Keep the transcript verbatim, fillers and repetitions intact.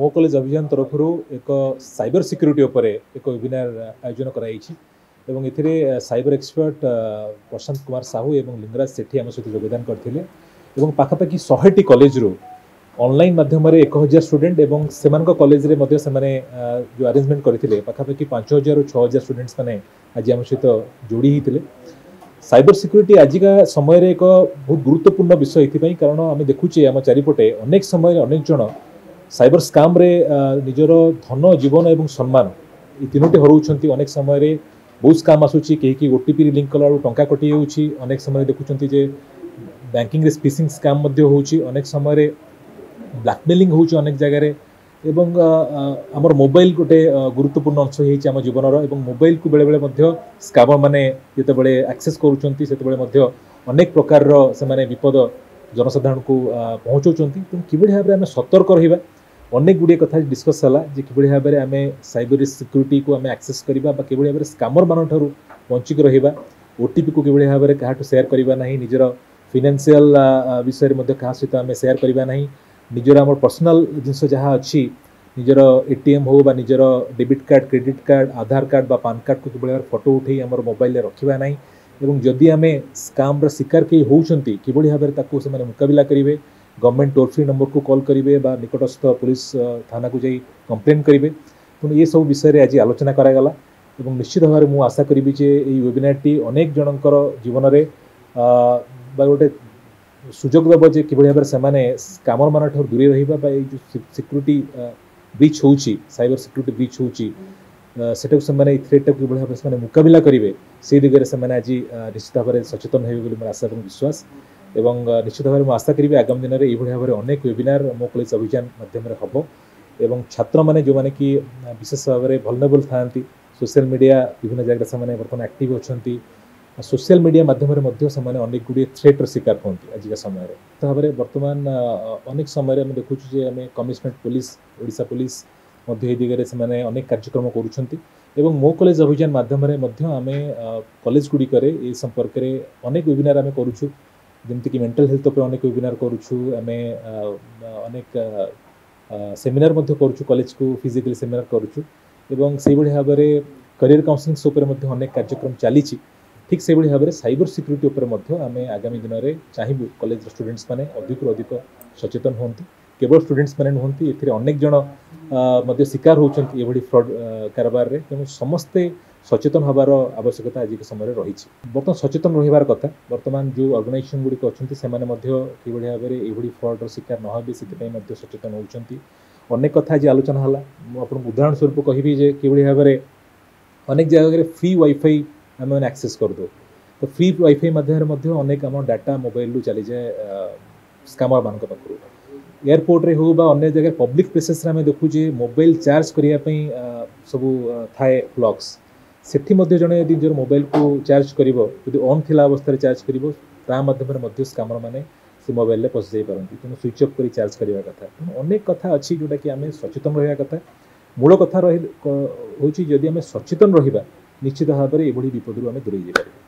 मो कॉलेज अभियान तरफ एक साइबर सिक्यूरिटी उपर एक वेबिनार आयोजन कर साइबर एक्सपर्ट प्रशांत कुमार साहू एवं लिंगराज सेठी आम सहित योगदान करते। पाखापाखि शहेटी कॉलेज रू ऑनलाइन माध्यम एक हजार स्टूडेंट और से कॉलेज में जो अरेंजमेंट करते पाखापाखि पांच हजार छः हजार स्टूडेंट्स मैंने आज आम सहित जोड़ी होते। साइबर सिक्यूरीटी आजिका समय एक बहुत गुरुत्वपूर्ण विषय ये कारण आम देखुचे आम चारिपटे अनेक समय अनेक जन साइबर स्काम रे निजर धन जीवन और सम्मान ये तीनों हराउछंती। अनेक समय बहुत स्काम आसूची कहीं ओटीपी लिंक कला टंका कटि होउची। अनेक समय देखुचंती जे बैंकिंग रे स्पीसिंग स्काम मध्ये होउची। अनेक समय ब्लैकमेलिंग होउची अनेक जगह एवं आमर मोबाइल गोटे गुरुत्वपूर्ण अंश होती आम जीवन और मोबाइल को बेले बेले स्कामर मैंने जिते एक्सेस करुँचे अनेक प्रकार से विपद जनसाधारण को पहुँचा। तेनाली किभली भाव में आम सतर्क रहा अनेक गुड़े कथा डिस्कस है कि किभली भाव में आम साइबर सिक्यूरीटी को आम एक्सेस करवा किभली भाव में स्कामर मान ठारू वंचित रहा। ओटीपी को किभली भाव में क्या सेयार करवा ना निजर फाइनेंशियल विषय में क्या सहित आम सेयार करवा ना। निजर आम पर्सनाल जिनस जहाँ अच्छी निजर एटीएम हो निजर debit card credit card Aadhaar card बा पान कार्ड को किभली फोटो उठे आम मोबाइल रखा ना। एवं जदि आम स्काम्र शिकार के होती किभली भाव में मुकाबिला करेंगे गवर्नमेंट टोल फ्री नंबर को कॉल करेंगे बा निकटस्थ पुलिस थाना को जाई कंप्लेन करेंगे। तेणु ये सब विषय आज आलोचना करागला। निश्चित भाव में आशा करी जे ये वेबिनारटी अनेक जनकर जीवन में गोटे सुजोग देव जे किभली भाव से स्कामर मान ठार दूरे रहा। जो सिक्यूरीटी ब्रीच हो साइबर सिक्यूरीटी ब्रीच हो सेटा से थ्रेट को किभली भाव से मुकाबिला करेंगे से दिगरे से आज निश्चित भाव में सचेतन होगी मोर आशा और विश्वास। एवं निश्चित भाव में आशा करेंगे आगामी दिन में यही भाव में अनेक वेबिनार मो कॉलेज अभियान मध्यम हम एवं छात्र मैंने जो मैंने कि विशेष भाव में भलनेबल था सोशल मीडिया विभिन्न जगह से बर्तमान एक्टिव अच्छा सोशल मीडिया माध्यम अनेक गुड़े थ्रेट्र शिकार हूँ आजिका समय भाव में। बर्तमान अनेक समय आम देखु कमिशनरेट पुलिस ओडिशा पुलिस दिगरे से अनेक कार्यक्रम करुँच। मो कॉलेज अभियान माध्यम आम कॉलेज गुड़िक संपर्क अनेक वेबिनार आम करुँ जमीक मेंटल हेल्थ पर अनेक वेबिनार करुँ आम अनेक सेमिनार करुँ कॉलेज को फिजिकली सेमिनार करुँ से भाव में करियर काउंसलिंग अनेक कार्यक्रम चली। ठीक से भाव में साइबर सिक्यूरीटी उपर आम आगामी दिन में चाहिए कॉलेज स्टूडेंट्स मैंने अधिक अधिक सचेतन होती। केवल स्टूडेंट्स मैंने नुहति एथिरे अनेक जन शिकार होती एभली फ्रॉड कारबार रे। तेणु समस्ते सचेतन हबार आवश्यकता आज के समय रही। बर्तमान सचेतन रहिबार कथा। बर्तमान जो ऑर्गेनाइजेशन गुड़िक अच्छे से भाव में एभली फ्रॉड शिकार न होबे से सचेतन होती। अनेक कथा आज आलोचना होला। आपन उदाहरण स्वरूप कहि जे किभली भाव में अनेक जगह फ्री वाईफाई आम मैंने एक्सेस कर दो तो फ्री वाईफाई माध्यम अनेक आम डाटा मोबाइल रू चली जाए स्कामर मान पाखु। एयरपोर्ट रे हो बा अन्य जगह पब्लिक प्लेसेस आम देखुचे मोबाइल चार्ज करने सब थाए प्लग्स से जड़े निजर मोबाइल को चार्ज कर ऑन थिला अवस्था चार्ज कर स्कामर मैंने से मोबाइल में पशि जाई पारती। तेणु स्विच अफ कर चार्ज करने कथा। तेणु अनेक कथा अच्छी जोटा कि आम सचेतन रहा कथा। मूल कथा रही हूँ जदि आम सचेतन रहा निश्चित भाव में यह विपद आम दूरे जापर।